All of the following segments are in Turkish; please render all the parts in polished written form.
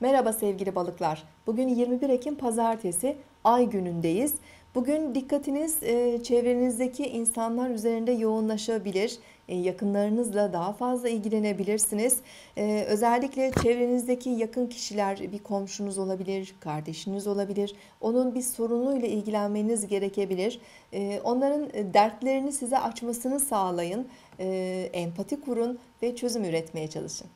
Merhaba sevgili balıklar. Bugün 21 Ekim Pazartesi, ay günündeyiz. Bugün dikkatiniz çevrenizdeki insanlar üzerinde yoğunlaşabilir. Yakınlarınızla daha fazla ilgilenebilirsiniz. Özellikle çevrenizdeki yakın kişiler, bir komşunuz olabilir, kardeşiniz olabilir. Onun bir sorunuyla ilgilenmeniz gerekebilir. Onların dertlerini size açmasını sağlayın. Empati kurun ve çözüm üretmeye çalışın.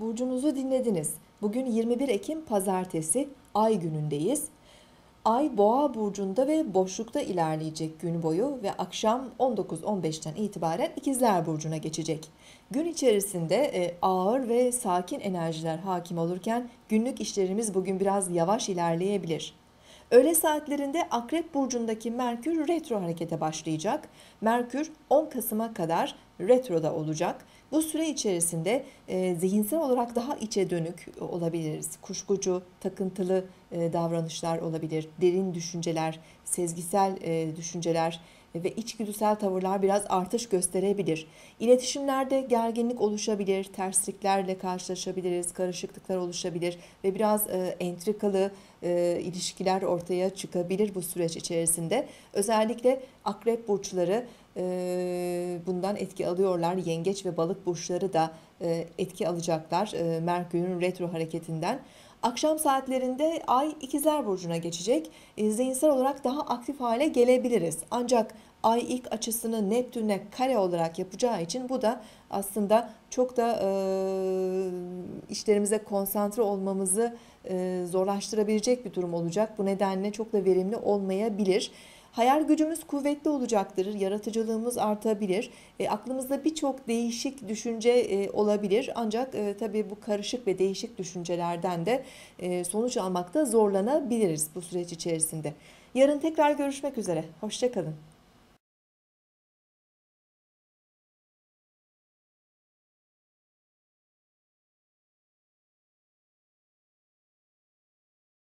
Burcunuzu dinlediniz. Bugün 21 Ekim Pazartesi, ay günündeyiz. Ay Boğa burcunda ve boşlukta ilerleyecek gün boyu ve akşam 19:15'ten itibaren İkizler burcuna geçecek. Gün içerisinde ağır ve sakin enerjiler hakim olurken günlük işlerimiz bugün biraz yavaş ilerleyebilir. Öğle saatlerinde Akrep burcundaki Merkür retro harekete başlayacak. Merkür 10 Kasım'a kadar retroda olacak. Bu süre içerisinde zihinsel olarak daha içe dönük olabiliriz. Kuşkucu, takıntılı davranışlar olabilir. Derin düşünceler, sezgisel düşünceler ve içgüdüsel tavırlar biraz artış gösterebilir. İletişimlerde gerginlik oluşabilir, tersliklerle karşılaşabiliriz, karışıklıklar oluşabilir ve biraz entrikalı ilişkiler ortaya çıkabilir bu süreç içerisinde. Özellikle akrep burçları bundan etki alıyorlar. Yengeç ve balık burçları da etki alacaklar Merkür'ün retro hareketinden. Akşam saatlerinde ay ikizler burcuna geçecek. Zihinsel olarak daha aktif hale gelebiliriz. Ancak ay ilk açısını Neptün'e kare olarak yapacağı için bu da aslında çok da işlerimize konsantre olmamızı zorlaştırabilecek bir durum olacak. Bu nedenle çok da verimli olmayabilir. Hayal gücümüz kuvvetli olacaktır, yaratıcılığımız artabilir, aklımızda birçok değişik düşünce olabilir. Ancak tabii bu karışık ve değişik düşüncelerden de sonuç almakta zorlanabiliriz bu süreç içerisinde. Yarın tekrar görüşmek üzere, hoşça kalın.